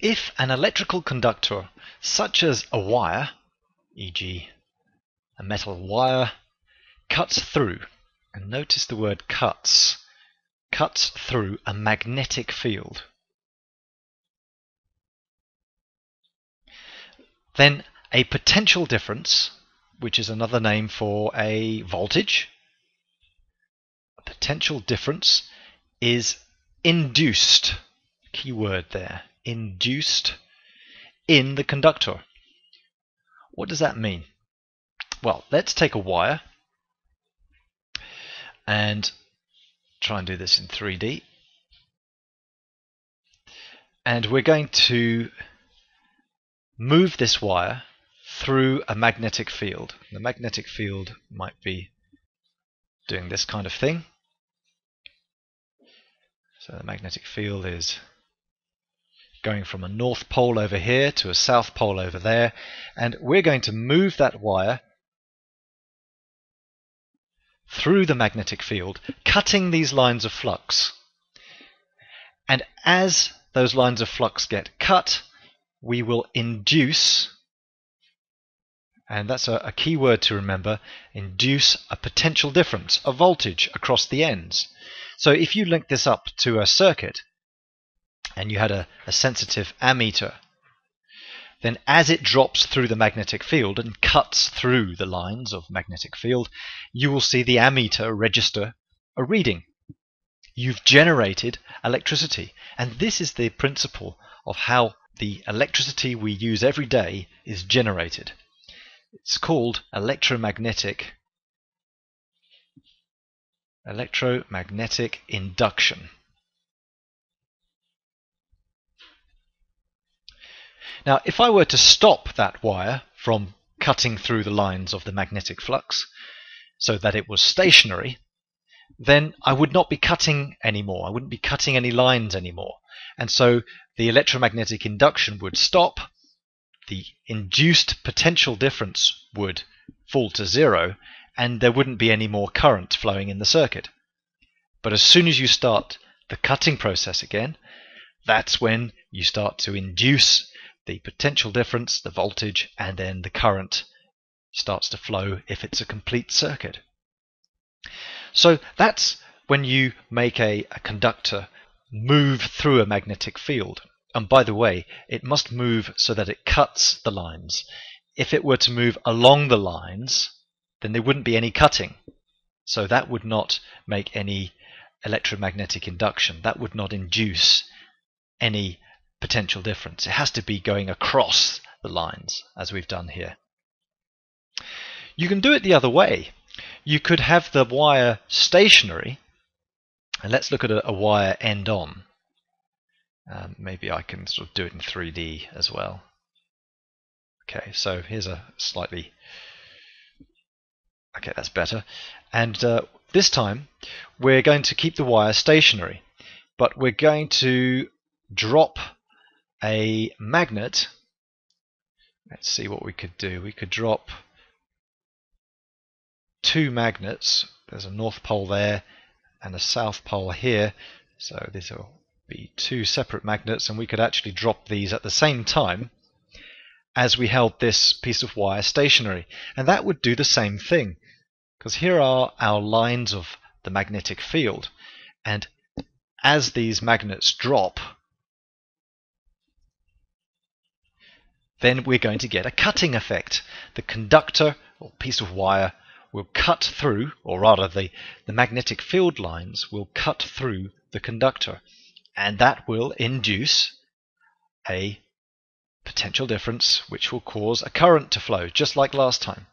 If an electrical conductor, such as a wire, e.g. a metal wire, cuts through, and notice the word cuts through a magnetic field, then a potential difference, which is another name for a voltage, a potential difference is induced, key word there, induced in the conductor. What does that mean? Well, let's take a wire and try and do this in 3D. And we're going to move this wire through a magnetic field. The magnetic field might be doing this kind of thing. So the magnetic field is going from a north pole over here to a south pole over there, and we're going to move that wire through the magnetic field, cutting these lines of flux. And as those lines of flux get cut, we will induce, and that's a key word to remember, induce a potential difference, a voltage across the ends. So if you link this up to a circuit, and you had a sensitive ammeter, then as it drops through the magnetic field and cuts through the lines of magnetic field, you will see the ammeter register a reading. You've generated electricity, and this is the principle of how the electricity we use every day is generated. It's called electromagnetic induction. Now, if I were to stop that wire from cutting through the lines of the magnetic flux so that it was stationary, then I would not be cutting anymore. I wouldn't be cutting any lines anymore. And so the electromagnetic induction would stop, the induced potential difference would fall to zero, and there wouldn't be any more current flowing in the circuit. But as soon as you start the cutting process again, that's when you start to induce the potential difference, the voltage, and then the current starts to flow if it's a complete circuit. So that's when you make a conductor move through a magnetic field. And by the way, it must move so that it cuts the lines. If it were to move along the lines, then there wouldn't be any cutting. So that would not make any electromagnetic induction. That would not induce any potential difference. It has to be going across the lines, as we've done here. You can do it the other way. You could have the wire stationary, and let's look at a wire end on. Maybe I can sort of do it in 3D as well. Okay, so here's a slightly... okay, that's better. And this time we're going to keep the wire stationary, but we're going to drop a magnet. Let's see what we could do. We could drop two magnets. There's a north pole there and a south pole here, so this will be two separate magnets, and we could actually drop these at the same time as we held this piece of wire stationary, and that would do the same thing, because here are our lines of the magnetic field, and as these magnets drop, then we're going to get a cutting effect. The conductor or piece of wire will cut through, or rather the magnetic field lines will cut through the conductor, and that will induce a potential difference which will cause a current to flow, just like last time.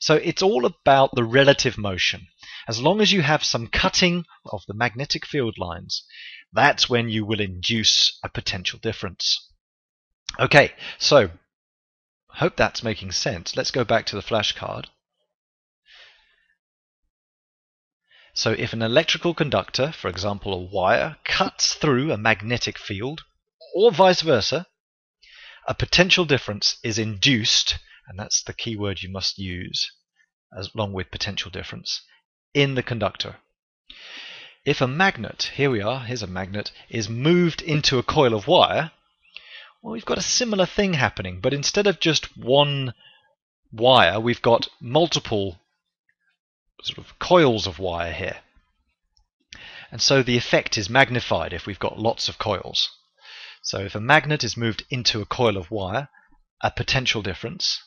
So it's all about the relative motion. As long as you have some cutting of the magnetic field lines, that's when you will induce a potential difference. Okay, so hope that's making sense. Let's go back to the flashcard. So if an electrical conductor, for example a wire, cuts through a magnetic field, or vice versa, a potential difference is induced, and that's the key word you must use, along with potential difference, in the conductor. If a magnet, here's a magnet, is moved into a coil of wire, Well, we've got a similar thing happening, but instead of just one wire, we've got multiple sort of coils of wire here. And so the effect is magnified if we've got lots of coils. So if a magnet is moved into a coil of wire, a potential difference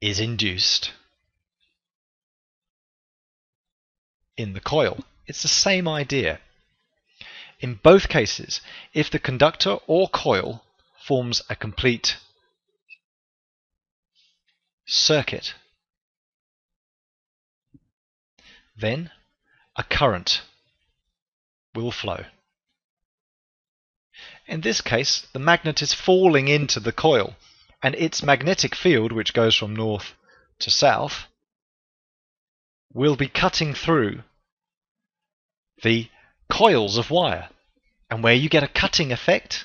is induced in the coil. It's the same idea. In both cases, if the conductor or coil forms a complete circuit, then a current will flow. In this case, the magnet is falling into the coil, and its magnetic field, which goes from north to south, will be cutting through the coils of wire. And where you get a cutting effect,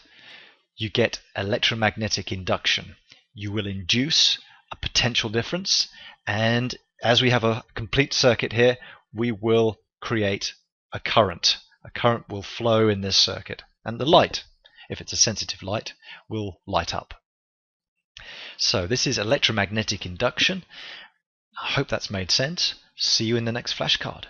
you get electromagnetic induction. You will induce a potential difference, and as we have a complete circuit here, we will create a current. A current will flow in this circuit, and the light, if it's a sensitive light, will light up. So this is electromagnetic induction. I hope that's made sense. See you in the next flashcard.